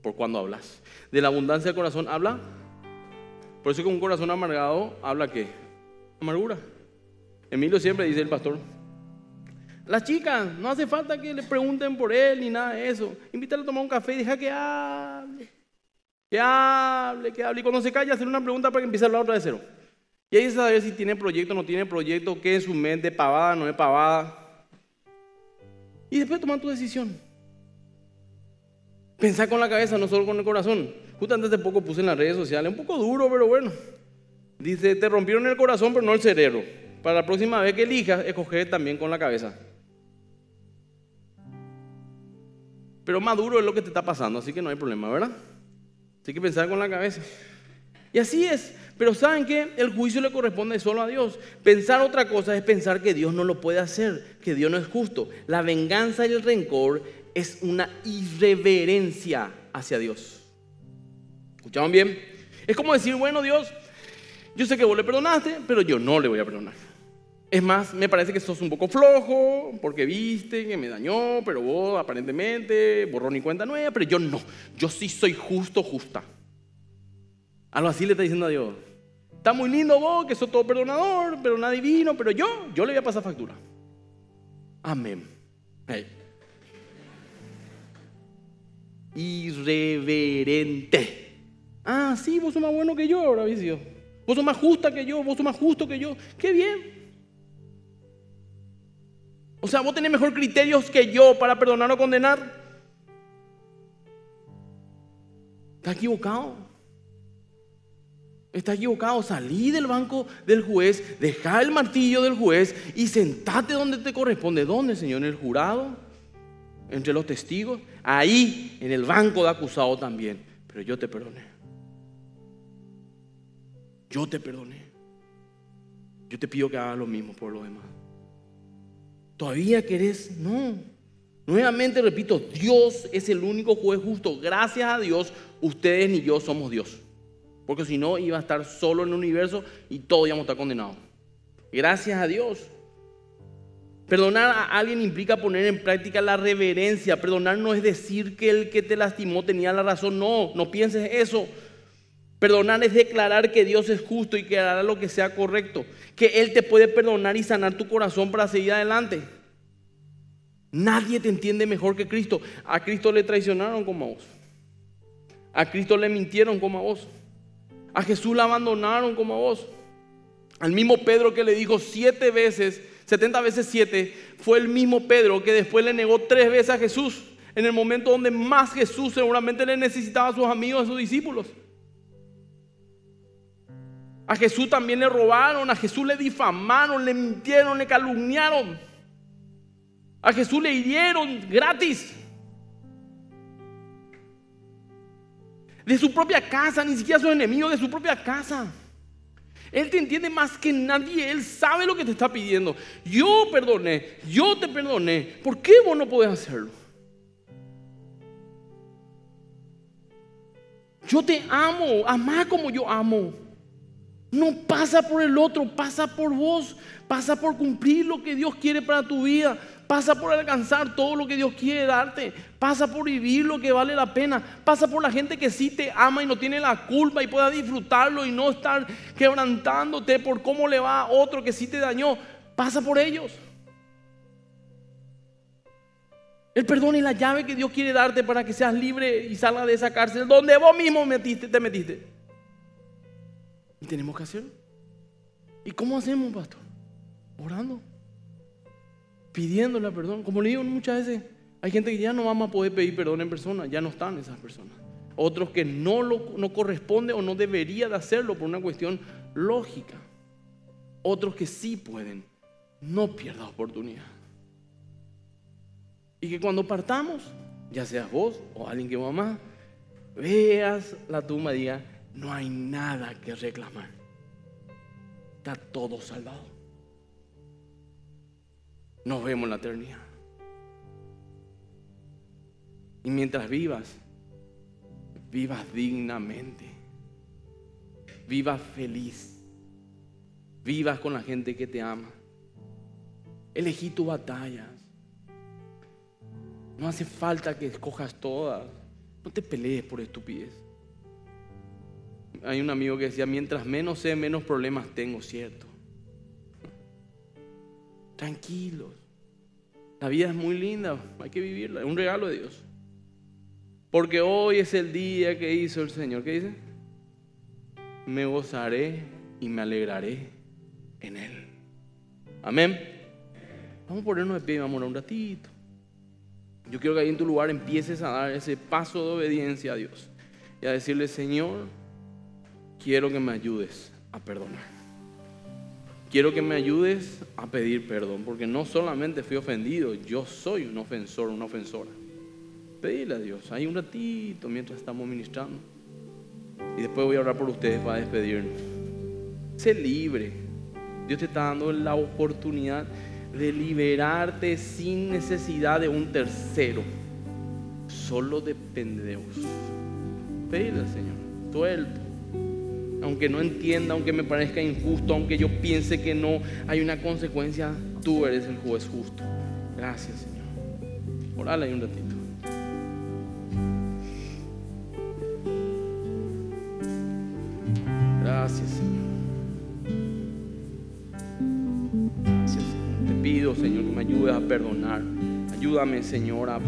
Por cuando hablas. De la abundancia del corazón habla. Por eso con un corazón amargado habla ¿qué? Amargura. Emilio siempre dice, el pastor, las chicas, no hace falta que le pregunten por él ni nada de eso. Invítale a tomar un café y deja que hable. Que hable. Y cuando se calla, hacer una pregunta para que empiece a hablar otra de cero. Y ahí es saber si tiene proyecto, no tiene proyecto, qué es su mente, pavada, no es pavada. Y después tomar tu decisión. Pensar con la cabeza, no solo con el corazón. Justo antes de poco puse en las redes sociales, un poco duro, pero bueno. Dice, te rompieron el corazón, pero no el cerebro. Para la próxima vez que elijas, escoger también con la cabeza. Pero más duro es lo que te está pasando, así que no hay problema, ¿verdad? Así que pensar con la cabeza. Y así es. Pero ¿saben qué? El juicio le corresponde solo a Dios. Pensar otra cosa es pensar que Dios no lo puede hacer, que Dios no es justo. La venganza y el rencor es una irreverencia hacia Dios. ¿Escucharon bien? Es como decir, bueno, Dios, yo sé que vos le perdonaste, pero yo no le voy a perdonar. Es más, me parece que sos un poco flojo, porque viste que me dañó, pero vos aparentemente borrón y cuenta nueva, pero yo no. Yo sí soy justo, justa. Algo así le está diciendo a Dios. Está muy lindo vos, que sos todo perdonador, pero nadie vino, pero yo le voy a pasar factura. Amén. Hey. Irreverente. Ah, sí, vos sos más bueno que yo, ahora habéis sido. Vos sos más justa que yo, vos sos más justo que yo. ¡Qué bien! O sea, vos tenés mejor criterios que yo para perdonar o condenar. ¿Estás equivocado? Está equivocado. Salí del banco del juez, dejá el martillo del juez y sentate donde te corresponde. ¿Dónde, Señor? ¿En el jurado? ¿Entre los testigos? Ahí, en el banco de acusado también. Pero yo te perdoné. Yo te perdoné. yo te pido que hagas lo mismo por los demás. ¿Todavía querés? No. Nuevamente repito, Dios es el único juez justo. Gracias a Dios, ustedes ni yo somos Dios. Porque si no, iba a estar solo en el universo y todos íbamos a estar condenados. Gracias a Dios. Perdonar a alguien implica poner en práctica la reverencia. Perdonar no es decir que el que te lastimó tenía la razón. No, no pienses eso. Perdonar es declarar que Dios es justo y que hará lo que sea correcto. Que Él te puede perdonar y sanar tu corazón para seguir adelante. Nadie te entiende mejor que Cristo. A Cristo le traicionaron como a vos. A Cristo le mintieron como a vos. A Jesús la abandonaron como a vos. Al mismo Pedro que le dijo 70 veces 7, fue el mismo Pedro que después le negó 3 veces a Jesús. En el momento donde más Jesús seguramente le necesitaba a sus amigos, a sus discípulos. A Jesús también le robaron, a Jesús le difamaron, le mintieron, le calumniaron. A Jesús le hirieron gratis. De su propia casa, ni siquiera sus enemigos, de su propia casa. Él te entiende más que nadie, Él sabe lo que te está pidiendo. Yo perdoné, yo te perdoné. ¿Por qué vos no podés hacerlo? Yo te amo, amá como yo amo. No pasa por el otro, pasa por vos. Pasa por cumplir lo que Dios quiere para tu vida. Pasa por alcanzar todo lo que Dios quiere darte. Pasa por vivir lo que vale la pena. Pasa por la gente que sí te ama y no tiene la culpa y pueda disfrutarlo y no estar quebrantándote por cómo le va a otro que sí te dañó. Pasa por ellos. El perdón es la llave que Dios quiere darte para que seas libre y salgas de esa cárcel donde vos mismo te metiste. Y tenemos que hacerlo. ¿Y cómo hacemos, pastor? Orando, pidiéndole perdón. Como le digo muchas veces, hay gente que ya no vamos a poder pedir perdón en persona, ya no están esas personas. Otros que no corresponde o no debería de hacerlo por una cuestión lógica. Otros que sí pueden, no pierdas oportunidad. Y que cuando partamos, ya seas vos o alguien que mamá, veas la tumba y digas, no hay nada que reclamar. Está todo saldado. Nos vemos en la eternidad. Y mientras vivas, vivas dignamente. Vivas feliz. Vivas con la gente que te ama. Elegí tus batallas. No hace falta que escojas todas. No te pelees por estupidez. Hay un amigo que decía, mientras menos sé, menos problemas tengo, ¿cierto? Tranquilos. La vida es muy linda, hay que vivirla, es un regalo de Dios. Porque hoy es el día que hizo el Señor. ¿Qué dice? Me gozaré y me alegraré en Él. Amén. Vamos a ponernos de pie y vamos a orar un ratito. Yo quiero que ahí en tu lugar empieces a dar ese paso de obediencia a Dios. Y a decirle, Señor, quiero que me ayudes a perdonar. Quiero que me ayudes a pedir perdón, porque no solamente fui ofendido, yo soy un ofensor, una ofensora. Pedile a Dios, ahí un ratito mientras estamos ministrando. Y después voy a orar por ustedes para despedirnos. Sé libre. Dios te está dando la oportunidad de liberarte sin necesidad de un tercero. Solo depende de vos. Pedile al Señor, suelto. Aunque no entienda, aunque me parezca injusto, aunque yo piense que no hay una consecuencia, tú eres el juez justo. Gracias, Señor. Orale ahí un ratito. Gracias, Señor. Gracias, Señor. Te pido, Señor, que me ayudes a perdonar. Ayúdame, Señor, a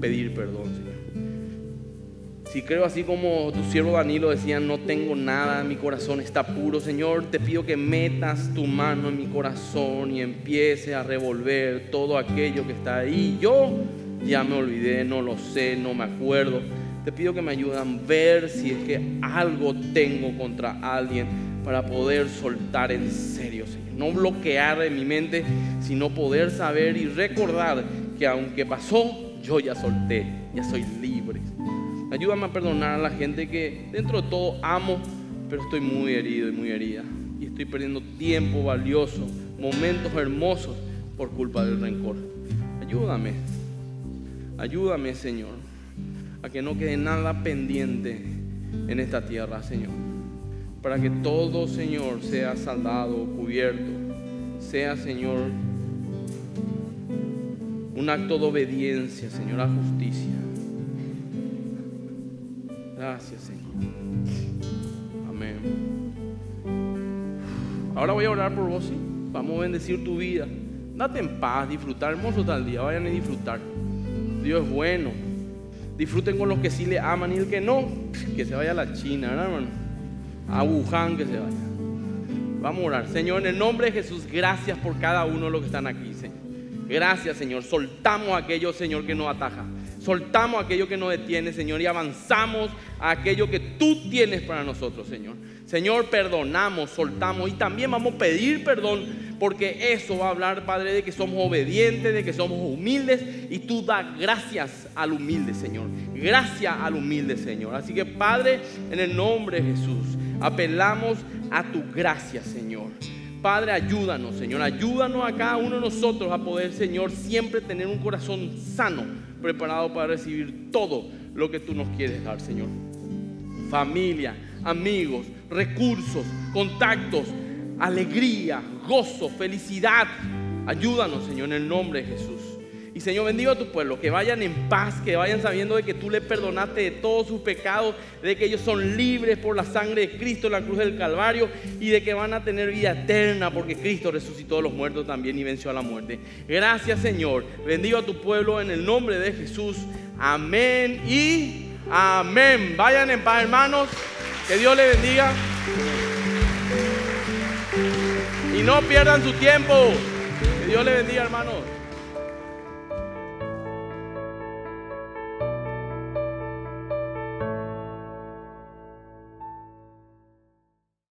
pedir perdón, Señor. Si creo así como tu siervo Danilo decía, no tengo nada, mi corazón está puro. Señor, te pido que metas tu mano en mi corazón y empieces a revolver todo aquello que está ahí. Yo ya me olvidé, no lo sé, no me acuerdo. Te pido que me ayudes a ver si es que algo tengo contra alguien para poder soltar en serio, Señor. No bloquear en mi mente, sino poder saber y recordar que aunque pasó, yo ya solté, ya soy libre. Ayúdame a perdonar a la gente que dentro de todo amo, pero estoy muy herido y muy herida. Y Estoy perdiendo tiempo valioso, momentos hermosos por culpa del rencor. Ayúdame, ayúdame, Señor, a que no quede nada pendiente en esta tierra, Señor. Para que todo, Señor, sea saldado, cubierto, sea, Señor, un acto de obediencia, Señor, a justicia. Gracias, Señor. Amén. Ahora voy a orar por vos, ¿sí? Vamos a bendecir tu vida. Date en paz, disfrutar, hermoso tal día. Vayan a disfrutar. Dios es bueno. Disfruten con los que sí le aman, y el que no, que se vaya a la China, ¿verdad, hermano? A Wuhan, que se vaya. Vamos a orar. Señor, en el nombre de Jesús, gracias por cada uno de los que están aquí, Señor. Gracias, Señor. Soltamos a aquello, Señor, que nos ataja. Soltamos a aquello que nos detiene, Señor, y avanzamos a aquello que tú tienes para nosotros, Señor. Señor, perdonamos, soltamos, y también vamos a pedir perdón, porque eso va a hablar, Padre, de que somos obedientes, de que somos humildes, y tú das gracias al humilde, Señor. Gracias al humilde, Señor. Así que, Padre, en el nombre de Jesús, apelamos a tu gracia, Señor. Padre, ayúdanos, Señor, ayúdanos a cada uno de nosotros a poder, Señor, siempre tener un corazón sano, preparado para recibir todo lo que tú nos quieres dar, Señor. Familia, amigos, recursos, contactos, alegría, gozo, felicidad. Ayúdanos, Señor, en el nombre de Jesús. Y, Señor, bendiga a tu pueblo, que vayan en paz, que vayan sabiendo de que tú le perdonaste de todos sus pecados, de que ellos son libres por la sangre de Cristo en la cruz del Calvario, y de que van a tener vida eterna porque Cristo resucitó de los muertos también y venció a la muerte. Gracias, Señor. Bendiga a tu pueblo en el nombre de Jesús. Amén y amén. Vayan en paz, hermanos. Que Dios les bendiga. Y no pierdan su tiempo. Que Dios les bendiga, hermanos.